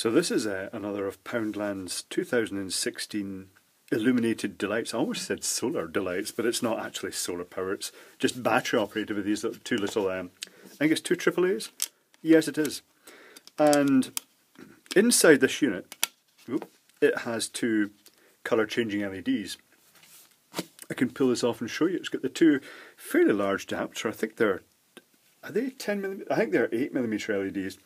So this is another of Poundland's 2016 illuminated delights. I almost said solar delights, but it's not actually solar power, it's just battery operated with these two little, I think it's two AAAs? Yes it is. And inside this unit, it has two colour changing LEDs. I can pull this off and show you. It's got the two fairly large adapters. I think they're, are they 10mm? I think they're 8mm LEDs.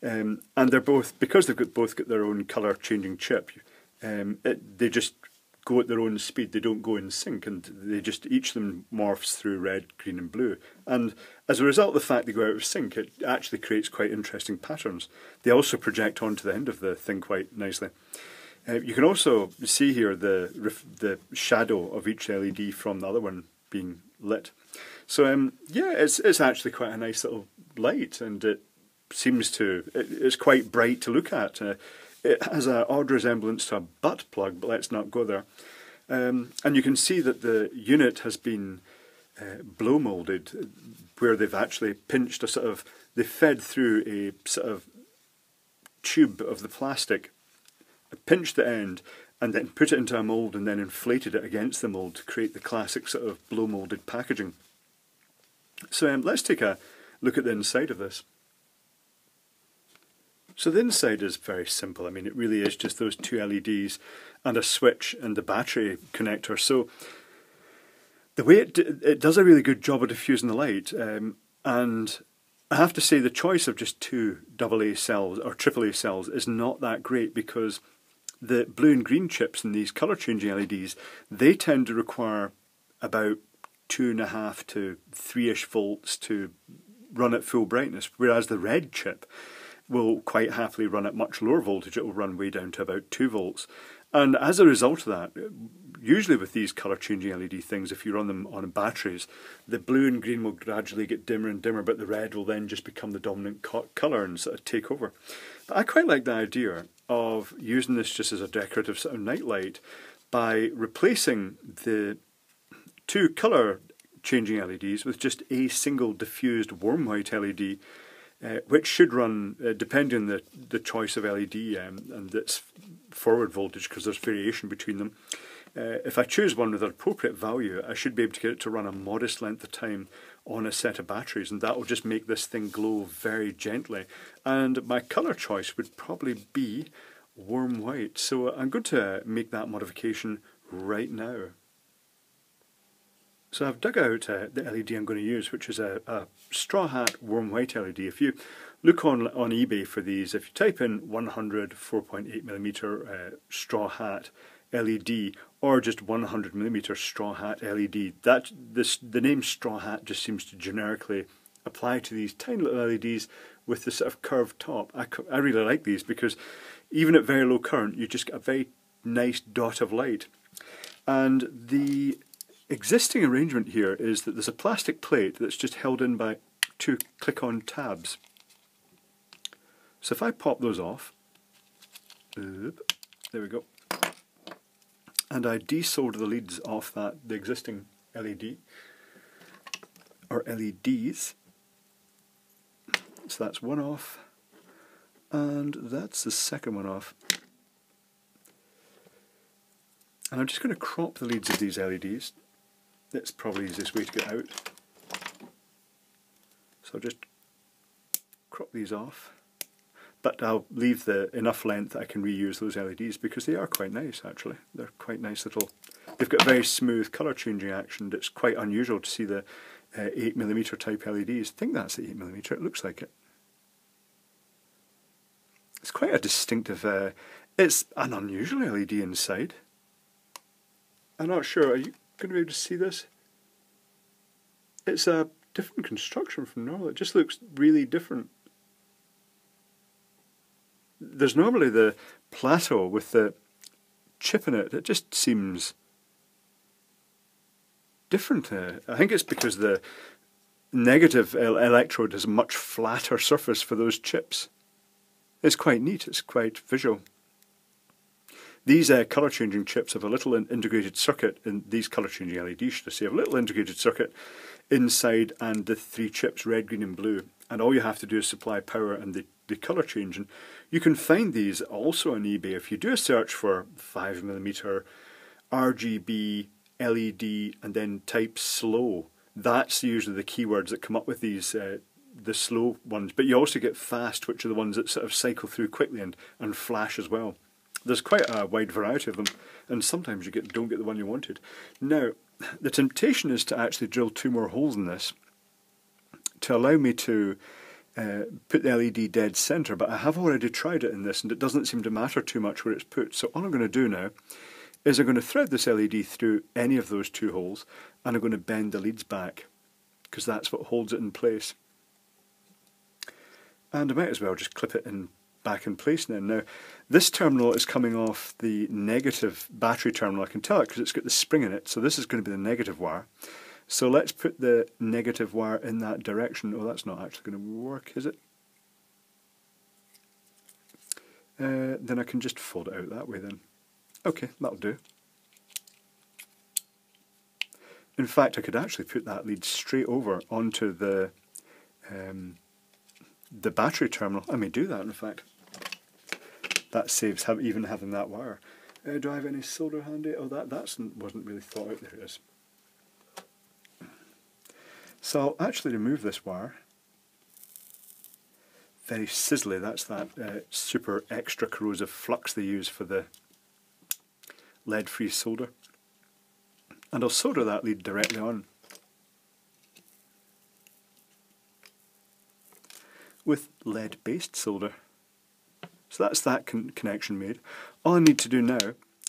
And they're both, because they've got both got their own colour changing chip, they just go at their own speed, they don't go in sync, and they just, each of them morphs through red, green and blue. And as a result of the fact they go out of sync, it actually creates quite interesting patterns. They also project onto the end of the thing quite nicely. You can also see here the shadow of each LED from the other one being lit. So yeah, it's actually quite a nice little light, and it seems to, it's quite bright to look at. It has an odd resemblance to a butt plug, but let's not go there. And you can see that the unit has been blow moulded, where they've actually pinched a sort of, they fed through a sort of tube of the plastic, pinched the end, and then put it into a mould and then inflated it against the mould to create the classic sort of blow moulded packaging. So let's take a look at the inside of this. So the inside is very simple. I mean, it really is just those two LEDs and a switch and the battery connector. So the way it does a really good job of diffusing the light, and I have to say the choice of just two AA cells or AAA cells is not that great, because the blue and green chips in these colour changing LEDs, they tend to require about 2.5 to 3-ish volts to run at full brightness, whereas the red chip will quite happily run at much lower voltage. It will run way down to about 2 volts. And as a result of that, usually with these colour changing LED things, if you run them on batteries, the blue and green will gradually get dimmer and dimmer, but the red will then just become the dominant colour and sort of take over. But I quite like the idea of using this just as a decorative sort of night light by replacing the two colour changing LEDs with just a single diffused warm white LED, which should run, depending on the choice of LED and its forward voltage, because there's variation between them. If I choose one with an appropriate value, I should be able to get it to run a modest length of time on a set of batteries, and that will just make this thing glow very gently. And my colour choice would probably be warm white, so I'm going to make that modification right now. So I've dug out the LED I'm going to use, which is a straw hat warm white LED. If you look on eBay for these, if you type in 100 4.8mm straw hat LED, or just 100mm straw hat LED, the name straw hat just seems to generically apply to these tiny little LEDs with this sort of curved top. I really like these because even at very low current, you just get a very nice dot of light. And the existing arrangement here is that there's a plastic plate that's just held in by two click-on tabs. So if I pop those off, there we go, and I desolder the leads off the existing LED, or LEDs, so that's one off, and that's the second one off. And I'm just going to crop the leads of these LEDs. That's probably the easiest way to get out. So I'll just crop these off, but I'll leave enough length that I can reuse those LEDs, because they are quite nice actually. They're quite nice little, they've got very smooth colour changing action. It's quite unusual to see the 8mm type LEDs. I think that's the 8mm, it looks like it. It's quite a distinctive, it's an unusual LED inside. I'm not sure, are you going to be able to see this? It's a different construction from normal, it just looks really different. There's normally the plateau with the chip in it, it just seems different. I think it's because the negative electrode has a much flatter surface for those chips. It's quite neat, it's quite visual. These colour changing chips have a little integrated circuit, and these colour changing LEDs should I say have a little integrated circuit inside, and the three chips, red, green and blue, and all you have to do is supply power and the be colour changing. You can find these also on eBay. If you do a search for 5mm RGB LED and then type slow, that's usually the keywords that come up with these, the slow ones. But you also get fast, which are the ones that sort of cycle through quickly, and flash as well. There's quite a wide variety of them, and sometimes you don't get the one you wanted. Now, the temptation is to actually drill two more holes in this to allow me to put the LED dead centre, but I have already tried it in this and it doesn't seem to matter too much where it's put. So all I'm going to do now is I'm going to thread this LED through any of those two holes, and I'm going to bend the leads back because that's what holds it in place. And I might as well just clip it in back in place now. Now, this terminal is coming off the negative battery terminal. I can tell it because it's got the spring in it, so this is going to be the negative wire. So let's put the negative wire in that direction. Oh, that's not actually going to work, is it? Then I can just fold it out that way then. Okay, that'll do. In fact, I could actually put that lead straight over onto the battery terminal. I may do that, in fact. That saves even having that wire. Do I have any solder handy? Oh, that wasn't really thought out. There it is. So I'll actually remove this wire. Very sizzly, that's that super extra corrosive flux they use for the lead-free solder. And I'll solder that lead directly on, with lead-based solder. So that's that connection made. All I need to do now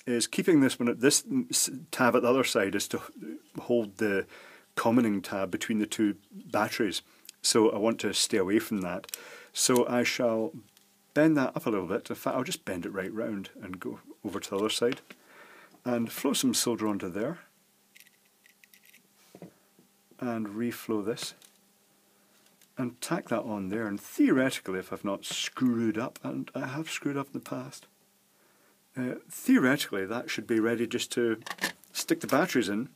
is, keeping this one at this tab at the other side, is to hold the commoning tab between the two batteries. So I want to stay away from that. So I shall bend that up a little bit. In fact, I'll just bend it right round and go over to the other side and flow some solder onto there and reflow this. And tack that on there, and theoretically, if I've not screwed up, and I have screwed up in the past, theoretically that should be ready just to stick the batteries in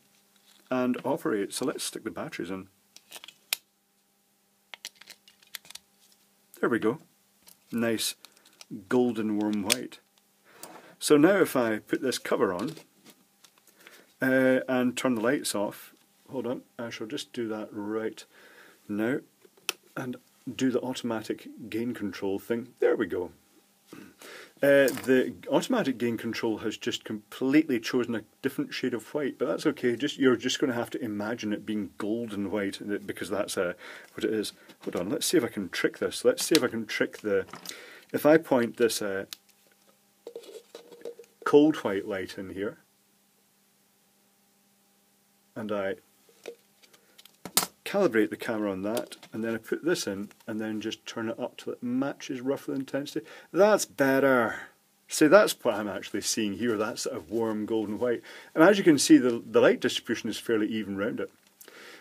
and operate. So let's stick the batteries in. There we go. Nice golden warm white. So now if I put this cover on and turn the lights off, hold on, I shall just do that right now. And do the automatic gain control thing. There we go. The automatic gain control has just completely chosen a different shade of white, but that's okay. You're just going to have to imagine it being golden white, because that's what it is. Hold on, let's see if I can trick this. Let's see if I can trick the... If I point this cold white light in here, and I calibrate the camera on that, and then I put this in and then just turn it up till it matches roughly the intensity. That's better! See, that's what I'm actually seeing here, that sort of warm golden white. And as you can see, the light distribution is fairly even round it.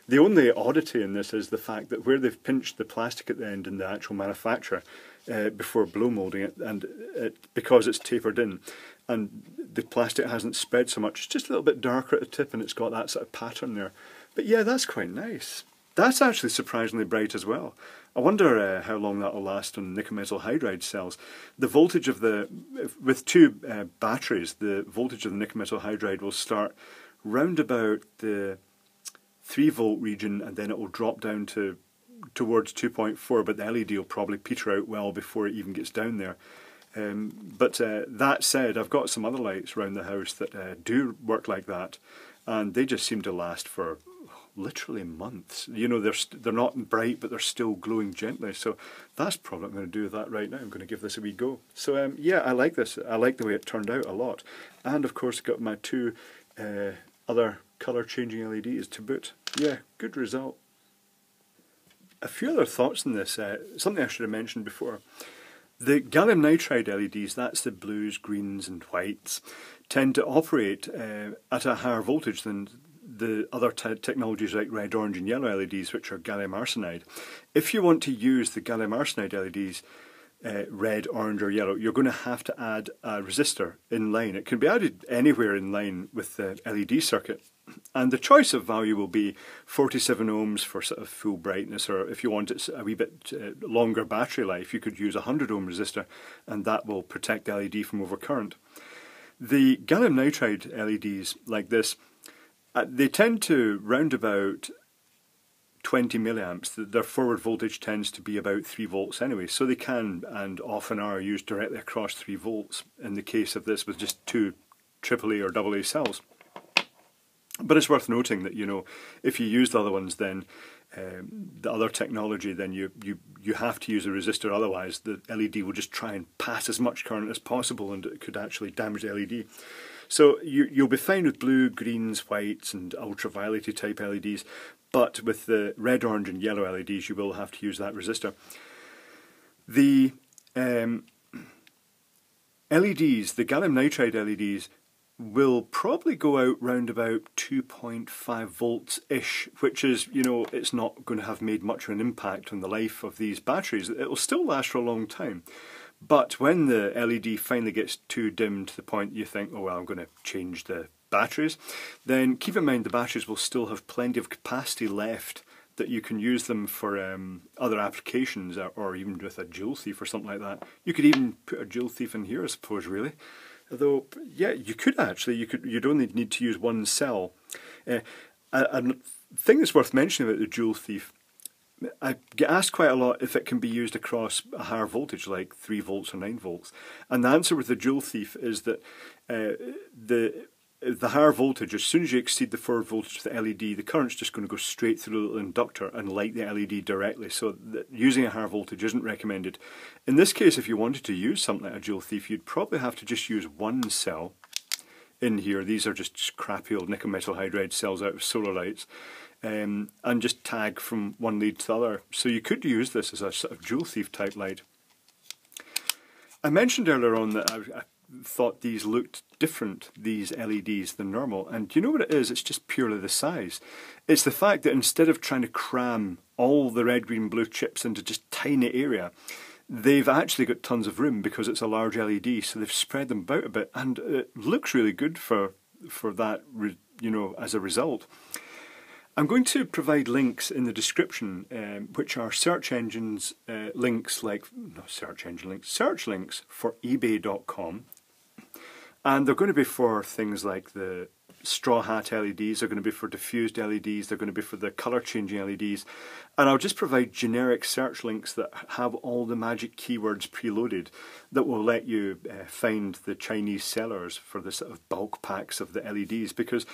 The only oddity in this is the fact that where they've pinched the plastic at the end in the actual manufacturer before blow moulding it, and because it's tapered in and the plastic hasn't spread so much, it's just a little bit darker at the tip and it's got that sort of pattern there. But yeah, that's quite nice. That's actually surprisingly bright as well. I wonder how long that will last on nickel metal hydride cells. The voltage of the, with two batteries, the voltage of the nickel metal hydride will start round about the 3 volt region, and then it will drop down to towards 2.4, but the LED will probably peter out well before it even gets down there. But that said, I've got some other lights around the house that do work like that, and they just seem to last for literally months. You know, they're not bright, but they're still glowing gently. So that's probably what I'm going to do with that right now. I'm going to give this a wee go. So yeah, I like this. I like the way it turned out a lot. And of course, got my two other colour changing LEDs to boot. Yeah, good result. A few other thoughts on this. Something I should have mentioned before. The gallium nitride LEDs, that's the blues, greens and whites, tend to operate at a higher voltage than the other technologies like red, orange and yellow LEDs, which are gallium arsenide. If you want to use the gallium arsenide LEDs, red, orange or yellow, you're going to have to add a resistor in line. It can be added anywhere in line with the LED circuit, and the choice of value will be 47 ohms for sort of full brightness, or if you want it a wee bit longer battery life, you could use a 100 ohm resistor and that will protect the LED from overcurrent. The gallium nitride LEDs like this, they tend to round about 20 milliamps, their forward voltage tends to be about 3 volts anyway, so they can and often are used directly across 3 volts in the case of this with just two AAA or AA cells. But it's worth noting that, you know, if you use the other ones, then the other technology, then you have to use a resistor, otherwise the LED will just try and pass as much current as possible and it could actually damage the LED. So you'll be fine with blue, greens, whites and ultraviolet type LEDs, but with the red, orange and yellow LEDs you will have to use that resistor. The LEDs, the gallium nitride LEDs, will probably go out round about 2.5 volts-ish, which is, you know, it's not going to have made much of an impact on the life of these batteries. It will still last for a long time. But when the LED finally gets too dim to the point you think, oh well, I'm going to change the batteries, then keep in mind the batteries will still have plenty of capacity left that you can use them for other applications, or even with a Joule Thief or something like that. You could even put a Joule Thief in here, I suppose, really. Although, yeah, you could actually, you'd only need to use one cell. A thing that's worth mentioning about the Joule Thief, I get asked quite a lot if it can be used across a higher voltage, like 3 volts or 9 volts. And the answer with the Joule Thief is that the higher voltage, as soon as you exceed the forward voltage of the LED, the current's just going to go straight through the little inductor and light the LED directly, so that using a higher voltage isn't recommended. In this case, if you wanted to use something like a Joule Thief, you'd probably have to just use one cell in here. These are just crappy old nickel metal hydride cells out of solar lights, and just tag from one lead to the other. So you could use this as a sort of Joule Thief type light. I mentioned earlier on that I thought these looked different, these LEDs, than normal, and you know what it is, it's just purely the size. It's the fact that instead of trying to cram all the red, green, blue chips into just tiny area, they've actually got tons of room because it's a large LED, so they've spread them about a bit, and it looks really good for that, you know, as a result. I'm going to provide links in the description, which are search engines links, like, no, search engine links, search links for eBay.com. And they're going to be for things like the straw hat LEDs, they're going to be for diffused LEDs, they're going to be for the colour changing LEDs. And I'll just provide generic search links that have all the magic keywords preloaded that will let you find the Chinese sellers for the sort of bulk packs of the LEDs, because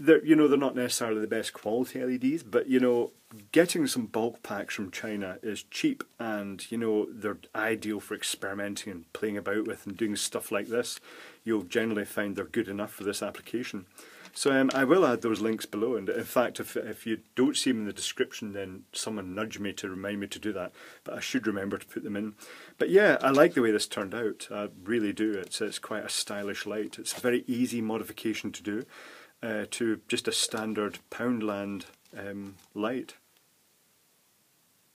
they're, you know, they're not necessarily the best quality LEDs, but, you know, getting some bulk packs from China is cheap, and, you know, they're ideal for experimenting and playing about with and doing stuff like this. You'll generally find they're good enough for this application. So I will add those links below, and in fact, if you don't see them in the description, then someone nudge me to remind me to do that, but I should remember to put them in. But yeah, I like the way this turned out, I really do. It's quite a stylish light. It's a very easy modification to do. To just a standard Poundland light.